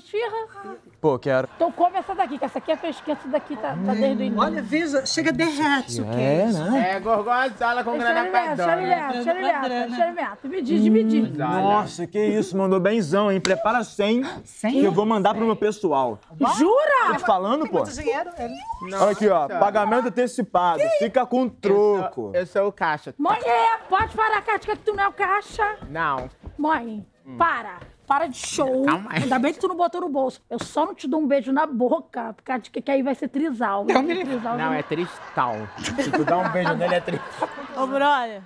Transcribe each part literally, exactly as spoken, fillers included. esfirra? Pô, quero. Então come essa daqui, que essa aqui é fresquinha, essa daqui tá, tá desde o início. Olha, veja, chega derrete isso aqui. É, né? É, gorgonzola com granada padrão. Xerimeta, xerimeta, xerimeta. Dividir, dividir. Nossa, que isso, mandou benzão, hein? Prepara cem, cem? Que eu vou mandar pro meu pessoal. Jura? Tô te falando, pô. Tem muito dinheiro? Olha aqui, ó, pagamento antecipado, fica com troco. Eu sou o caixa. Mãe, pode parar, Cátia, que tu não é o caixa. Não. Mãe, hum. para. Para de show. Calma aí. Ainda bem que tu não botou no bolso. Eu só não te dou um beijo na boca, por causa de que, que aí vai ser trisal. Não, não, é, trisal, não. É tristal. Se tu dá um beijo nele, é tristal. Ô, brother,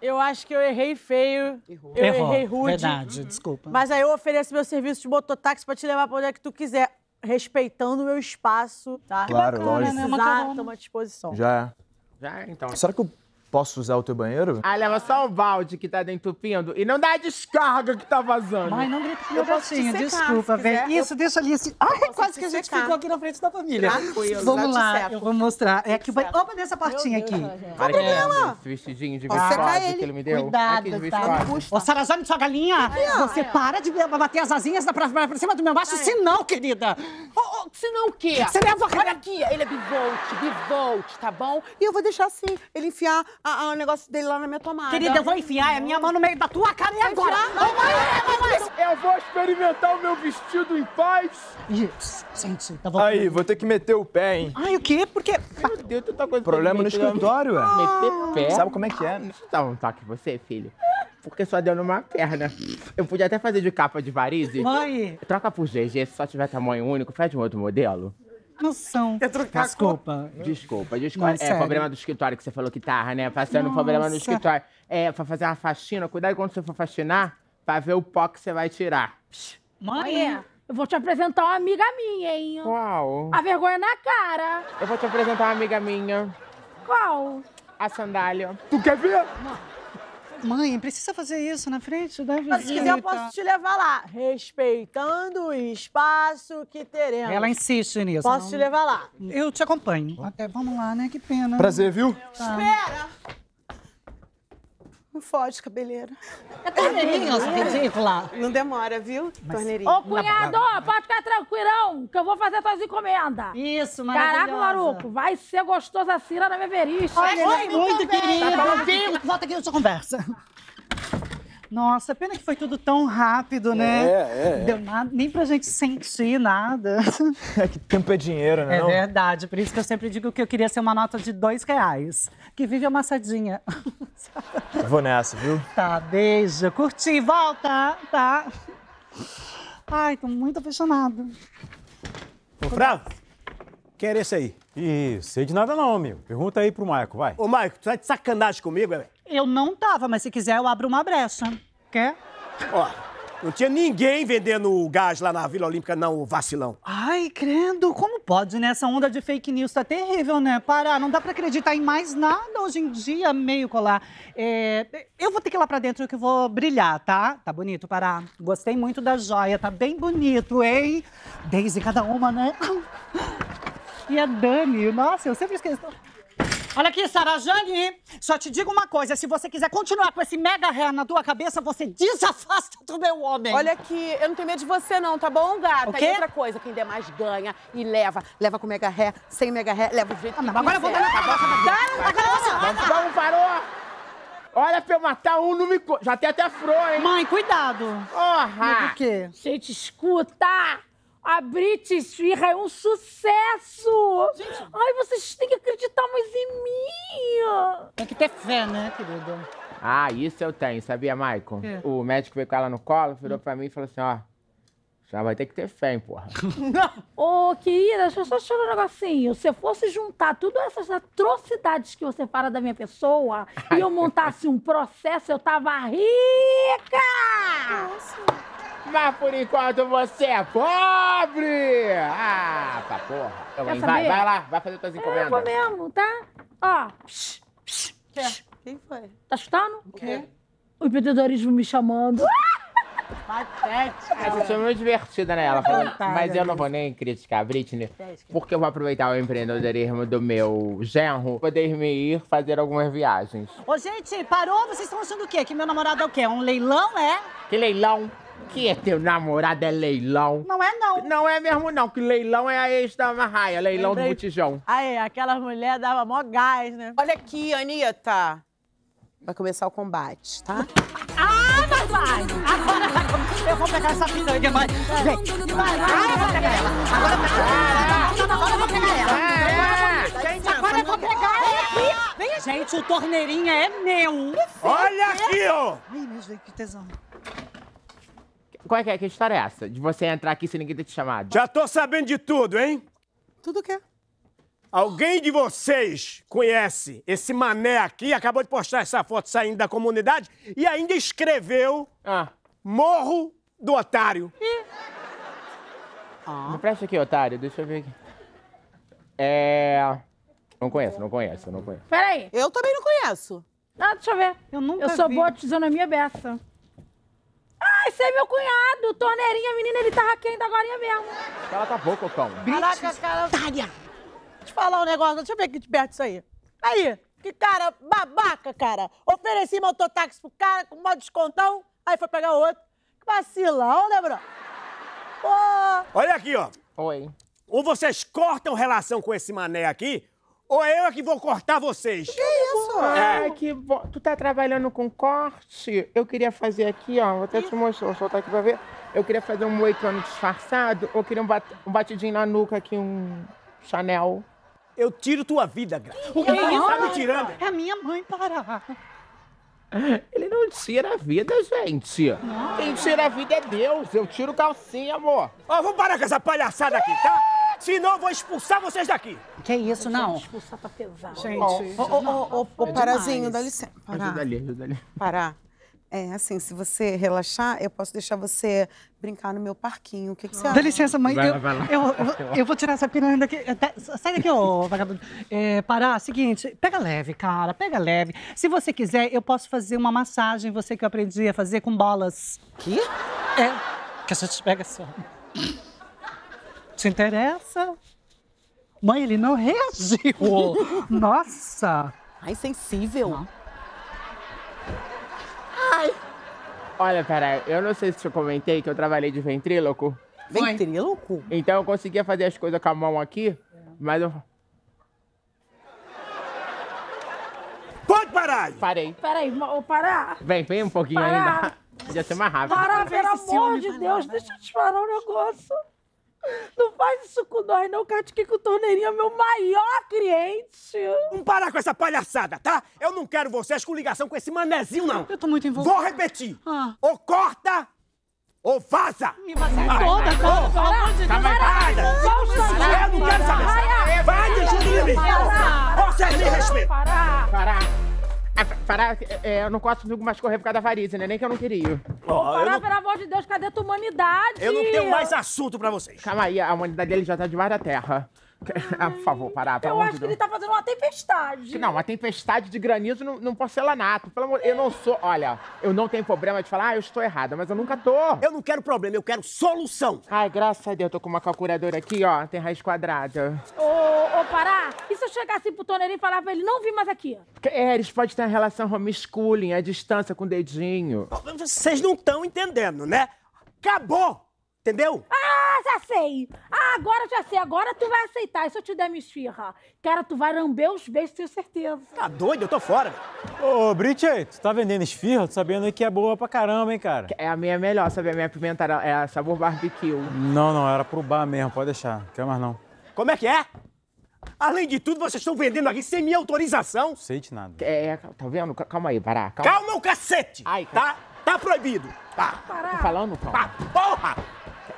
eu acho que eu errei feio. Errou. Eu Errou. errei rude. Verdade, uhum. desculpa. Mas aí eu ofereço meu serviço de mototáxi pra te levar pra onde é que tu quiser, respeitando o meu espaço, tá? Claro, bacana, lógico. Né? Exato, uma disposição. Já é. Já é, então. Será que eu... posso usar o teu banheiro? Ah, leva só o balde que tá entupindo e não dá a descarga que tá vazando. Mãe, não grita com meu gatinho, desculpa, velho. Isso, deixa ali assim. Ai, quase que a gente ficou aqui na frente da família. Tranquilo. Vamos lá, eu vou mostrar. É aqui o banheiro. Opa, nessa portinha aqui. Abre ela. Esse vestidinho de bigode que ele me deu. Cuidado, tá? Ô, Sarazane, sua galinha, você para de bater as asinhas pra cima do meu macho, senão, querida. Senão o quê? Você leva a cara. Olha aqui, ele é bivolt, bivolt, tá bom? E eu vou deixar assim, ele enfiar A, a, o negócio dele lá na minha tomada. Querida, eu vou enfiar a minha mão no meio da tua cara e agora. Mamãe, mamãe! Eu vou experimentar o meu vestido em paz. Isso, gente, tá voltando. Aí, vou ter que meter o pé, hein? Ai, o quê? Porque... Meu Deus, tanta coisa... Problema no escritório, ué. Meter pé? Sabe como é que é? Deixa eu dar um toque em você, filho. Porque só deu numa perna. Eu podia até fazer de capa de varizes. Mãe! Troca por G G, se só tiver tamanho único, faz um outro modelo. Noção. Desculpa. Desculpa, desculpa. Não, é sério. Problema do escritório que você falou que tava, né? Passando um problema no escritório. É, pra fazer uma faxina, cuidado quando você for faxinar, pra ver o pó que você vai tirar. Mãe, eu vou te apresentar uma amiga minha, hein? Qual? A vergonha na cara. Eu vou te apresentar uma amiga minha. Qual? A sandália. Tu quer ver? Não. Mãe, precisa fazer isso na frente da vizinha. Mas se quiser, eu posso te levar lá. Respeitando o espaço que teremos. Ela insiste nisso. Posso não... te levar lá. Eu te acompanho. Até vamos lá, né? Que pena. Prazer, viu? Tá. Espera! Não foge, cabeleira. É torneirinho, essa ridícula. Não demora, viu? Mas... torneirinho. Ô, cunhado, pode ficar tranquilão, que eu vou fazer tuas encomendas. Isso, maravilhosa. Caraca, maruco, vai ser gostosa a Cira na beverista. Olha, Oi, muito querida. Tá Volta aqui na sua conversa. Nossa, pena que foi tudo tão rápido, né? É, é, é. Deu nada, nem pra gente sentir nada. É que tempo é dinheiro, né? É verdade, por isso que eu sempre digo que eu queria ser uma nota de dois reais. Que vive amassadinha. Eu vou nessa, viu? Tá, beijo. Curti, volta, tá? Ai, tô muito apaixonada. Ô, Fravo, quer esse aí? Ih, sei de nada não, amigo. Pergunta aí pro Maico, vai. Ô, Maico, tu tá de sacanagem comigo, velho? Eu não tava, mas se quiser eu abro uma brecha. Quer? Ó, não tinha ninguém vendendo gás lá na Vila Olímpica, não, vacilão. Ai, credo, como pode, né? Essa onda de fake news tá terrível, né? Parar, não dá pra acreditar em mais nada hoje em dia, meio colar. É, eu vou ter que ir lá pra dentro que eu vou brilhar, tá? Tá bonito, Pará. Gostei muito da joia, tá bem bonito, hein? Daisy, cada uma, né? E a Dani, nossa, eu sempre esqueço... Olha aqui, Sarazane, só te digo uma coisa, se você quiser continuar com esse mega hair na tua cabeça, você desafasta do meu homem. Olha aqui, eu não tenho medo de você não, tá bom, gata? O quê? E outra coisa, quem der mais ganha e leva. Leva com mega hair, sem mega hair, leva o jeito ah, que agora quiser. Eu vou dar na cabeça da Agora você Vamos, parou! Olha, pra eu matar um, não me... Já tem até fro, hein? Mãe, cuidado. Porra! O quê? Gente, escuta! A Brite Esfirra é um sucesso! Gente, ai, vocês têm que acreditar mais em mim! Tem que ter fé, né, querida? Ah, isso eu tenho, sabia, Maico? É. O médico veio com ela no colo, virou hum. pra mim e falou assim, ó... Já vai ter que ter fé, hein, porra. Ô, oh, querida, deixa eu só tirar um negocinho. Se eu fosse juntar todas essas atrocidades que você fala da minha pessoa ai, e eu montasse um processo, eu tava rica! Nossa... Mas por enquanto você é pobre! Ah, pra porra! Então, vai, vai lá, vai fazer tuas encomendas. É, eu vou mesmo, tá? Ó. Psh, psh, psh. Quem foi? Tá chutando? O quê? O empreendedorismo me chamando. Patética! Essa foi muito divertida, né? Ela falou, mas eu não vou nem criticar a Britney, porque eu vou aproveitar o empreendedorismo do meu genro, poder me ir fazer algumas viagens. Ô, gente, parou? Vocês estão achando o quê? Que meu namorado é o quê? Um leilão, é? Que leilão? Que é teu namorado é leilão. Não é não. Não é mesmo não, que leilão é a ex da Marraia, leilão Lembrei. do botijão. Aí, aquelas mulheres davam mó gás, né? Olha aqui, Anitta. Vai começar o combate, tá? Ah, mas vai! Agora vai! Eu vou pegar essa piranha, mas... Gente, vai! Agora eu vou pegar ela! Agora eu vou pegar ela! Agora eu vou pegar ela! Gente, agora eu vou pegar ela aqui! Vem aqui! Gente, o torneirinha é meu! Olha aqui, ó! Ai, meu Deus, que tesão! Qual é que é? Que história é essa? De você entrar aqui sem ninguém ter te chamado? Já tô sabendo de tudo, hein? Tudo o quê? Alguém de vocês conhece esse mané aqui, acabou de postar essa foto saindo da comunidade e ainda escreveu ah. Morro do Otário. Ih. Ah. Me presta aqui, otário, deixa eu ver aqui. É... Não conheço, não conheço, não conheço. Peraí. Eu também não conheço. Ah, deixa eu ver. Eu nunca Eu sou vi. boa de fisionomia beça. Ah, esse é meu cunhado, torneirinha, menina, ele tava aqui ainda agora mesmo. Ela tá boa, Cocão. Caraca, cara... Otária! Te falar um negócio, deixa eu ver aqui de perto isso aí. Aí, que cara babaca, cara. Ofereci meu mototáxi pro cara com mó descontão, aí foi pegar outro. Que vacilão, né, bro? Pô. Olha aqui, ó. Oi. Ou vocês cortam relação com esse mané aqui, ou eu é que vou cortar vocês. Que isso? Ai, é. que bom. Tu tá trabalhando com corte? Eu queria fazer aqui, ó. Vou até isso. te mostrar, vou soltar aqui pra ver. Eu queria fazer um moicano disfarçado, ou queria um, bat... um batidinho na nuca aqui, um Chanel. Eu tiro tua vida, Gra. O que é isso? Tá me tirando? É a minha mãe, para. Ele não tira a vida, gente. Não. Quem tira a vida é Deus. Eu tiro calcinha, amor. Ó, oh, vamos parar com essa palhaçada aqui, tá? Senão eu vou expulsar vocês daqui. Que isso, não? Expulsar tá pesado. Gente, ô, ô, Parazinho, dá licença. Parar. Ajuda ali, ajuda ali. Parar. É, assim, se você relaxar, eu posso deixar você brincar no meu parquinho. O que, que você acha? Dá licença, mãe. Vai lá, vai lá. Eu, eu, eu, eu vou tirar essa piranha daqui. Sai daqui, ô, vagabundo. É, Pará, seguinte, pega leve, cara, pega leve. Se você quiser, eu posso fazer uma massagem, você que eu aprendi a fazer com bolas. Que? É, que a gente pega só. Te interessa? Mãe, ele não reagiu. Nossa. Ai, sensível. Não. Olha, peraí, eu não sei se eu comentei que eu trabalhei de ventríloco. Ventríloco? Então eu conseguia fazer as coisas com a mão aqui, é. mas eu... Pode parar! Parei. Peraí, vou parar. Vem, vem um pouquinho parar. ainda. Podia ser mais rápido. Parar, pelo amor de Deus, deixa eu te falar um negócio. Não faz isso com nós, não, Cátia, que o torneirinho é meu maior cliente. Não parar com essa palhaçada, tá? Eu não quero vocês com ligação com esse manézinho, não. Eu tô muito envolvida. Vou repetir. Ah. Ou corta, ou vaza. Me vazar toda, cara. Pelo amor de Deus. Para, eu não quero saber. Vai, deixa eu me Vocês me respeitam. Parar. Parar. Parar, é, eu não consigo mais correr por causa da varíze, né? Nem que eu não queria. Oh, Parar, não... pelo amor de Deus, cadê a tua humanidade? Eu não tenho mais assunto pra vocês. Calma aí, a humanidade dele já tá debaixo da terra. Ai, por favor, Parar, pelo amor de Deus. Eu acho que ele tá fazendo uma tempestade. Não, uma tempestade de granizo num, num porcelanato. Pelo amor... Eu não sou... Olha, eu não tenho problema de falar, ah, eu estou errada, mas eu nunca tô. Eu não quero problema, eu quero solução. Ai, graças a Deus, eu tô com uma calculadora aqui, ó, tem raiz quadrada. Ô, oh, oh, Pará, e se eu chegar assim pro torneirinho e falar pra ele, não vim mais aqui? É, eles podem ter uma relação homeschooling, à distância, com o dedinho. Vocês não estão entendendo, né? Acabou! Entendeu? Ah, já sei! Ah, agora já sei. Agora tu vai aceitar. E se eu te der minha esfirra? Cara, tu vai lamber os beijos, tenho certeza. Tá doido? Eu tô fora. Ô, Brite, tu tá vendendo esfirra? Tô sabendo aí que é boa pra caramba, hein, cara? É a minha melhor, sabe? A minha pimenta é sabor barbecue. Não, não. Era pro bar mesmo. Pode deixar. Não quero mais, não. Como é que é? Além de tudo, vocês estão vendendo aqui sem minha autorização. Não sei de nada. É, tá vendo? Calma aí, Pará. Calma, calma o cacete! Ai, calma. Tá? Tá proibido. Tá. Pará. Tô falando, calma. Tá, porra!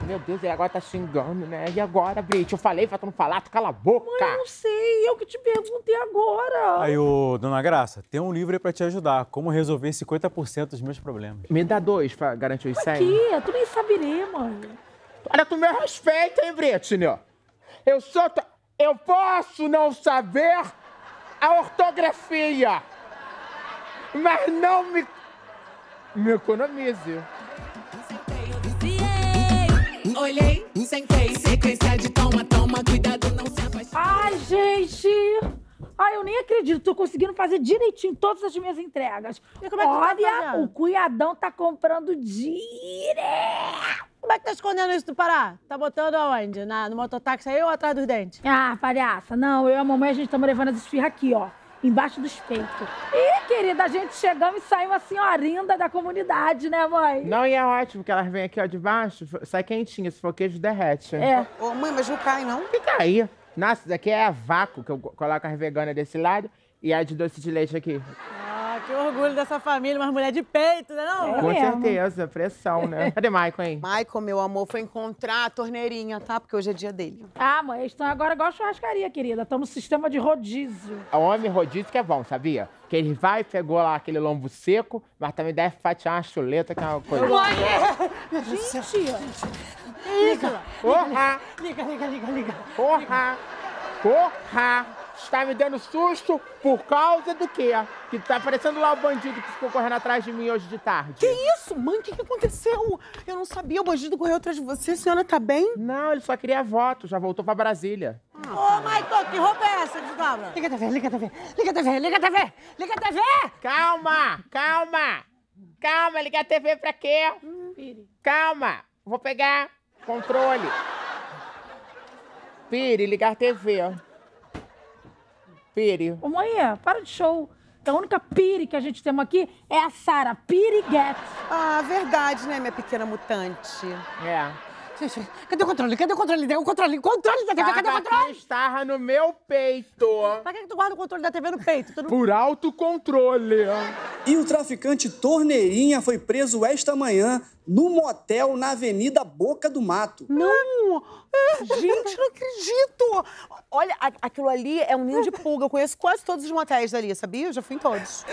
Meu Deus, e agora tá xingando, né? E agora, Brite? Eu falei pra tu não falar, tu cala a boca. Mãe, eu não sei, eu que te perguntei agora. Aí, ô, Dona Graça, tem um livro aí pra te ajudar. Como resolver cinquenta por cento dos meus problemas. Me dá dois pra garantir os cem. Aqui, tu nem saberei, mãe. Olha, tu me respeita, hein, Brite, né? Eu sou... T... Eu posso não saber a ortografia, mas não me... Me economize. Olhei, sentei, sequência de toma, toma, cuidado, não se apaixone. Ai, gente! Olha, eu nem acredito, tô conseguindo fazer direitinho todas as minhas entregas. E como é que Olha, tá o Cuiadão tá comprando direto. Como é que tá escondendo isso do Pará? Tá botando aonde? Na, no mototáxi aí ou atrás dos dentes? Ah, palhaça, não, eu e a mamãe, a gente estamos levando as esfirras aqui, ó. Embaixo dos peitos. Ih, querida, a gente chegamos e saiu uma senhorinda da comunidade, né, mãe? Não, e é ótimo que elas vêm aqui, ó, de baixo, sai quentinha, se for queijo, derrete. É. Ô, mãe, mas não cai, não? Que cai. Nossa, isso daqui é a vácuo, que eu coloco as veganas desse lado e a de doce de leite aqui. Ah, que orgulho dessa família, umas mulheres de peito, né não? É, com mesmo. Certeza, pressão, né? Cadê Maico, hein? Maico, meu amor, foi encontrar a torneirinha, tá? Porque hoje é dia dele. Ah, mãe, eles estão agora igual a churrascaria, querida. Estamos no sistema de rodízio. O homem rodízio que é bom, sabia? Que ele vai e pegou lá aquele lombo seco, mas também deve fatiar uma chuleta, que é uma coisa... Mãe! Gente! Liga! Porra! Liga, liga, liga, liga! Porra! Porra! Está me dando susto por causa do quê? Que tá aparecendo lá o bandido que ficou correndo atrás de mim hoje de tarde. Que isso, mãe? O que, que aconteceu? Eu não sabia, o bandido correu atrás de você. A senhora tá bem? Não, ele só queria voto, já voltou pra Brasília. Ô, ah, oh, Maico, que roupa é essa, desdobra? Liga a T V, liga a T V, liga a T V, liga a T V, liga a T V! Calma, calma, calma, liga a T V pra quê? Hum. Calma, vou pegar controle. Pire, ligar a T V, ó. Pire. Ô, mãe, para de show. A única pire que a gente temos aqui é a Sara, Pire Guedes. Ah, verdade, né, minha pequena mutante? É. Cadê o controle? Cadê o controle? Cadê o controle? Controle da T V, cadê o controle? Estarra no meu peito. Pra que tu guarda o controle da T V no peito? Não... Por autocontrole. E o traficante Torneirinha foi preso esta manhã no motel na Avenida Boca do Mato. Não! Gente, não acredito! Olha, aquilo ali é um ninho de pulga. Eu conheço quase todos os motéis dali, sabia? Eu já fui em todos.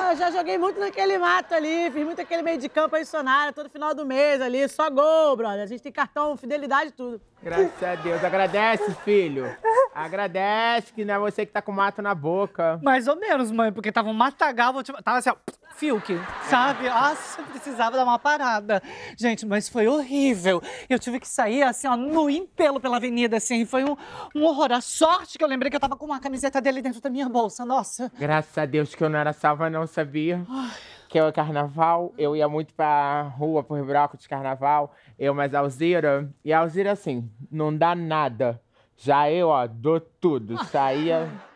Ah, já joguei muito naquele mato ali, fiz muito aquele meio de campo aí, sonário, todo final do mês ali, só gol, brother. A gente tem cartão, fidelidade e tudo. Graças a Deus. Agradece, filho. Agradece que não é você que tá com mato na boca. Mais ou menos, mãe, porque tava um matagal, tava assim, ó, Fiuk, sabe? Nossa, precisava dar uma parada. Gente, mas foi horrível. Eu tive que sair, assim, ó, no impelo pela avenida, assim. Foi um, um horror. A sorte que eu lembrei que eu tava com uma camiseta dele dentro da minha bolsa, nossa. Graças a Deus que eu não era salva, não, sabia? Ai. Que é o carnaval, eu ia muito pra rua, por buraco de carnaval, eu mais Alzira. E a Alzira, assim, não dá nada. Já eu, ó, dou tudo. Saía...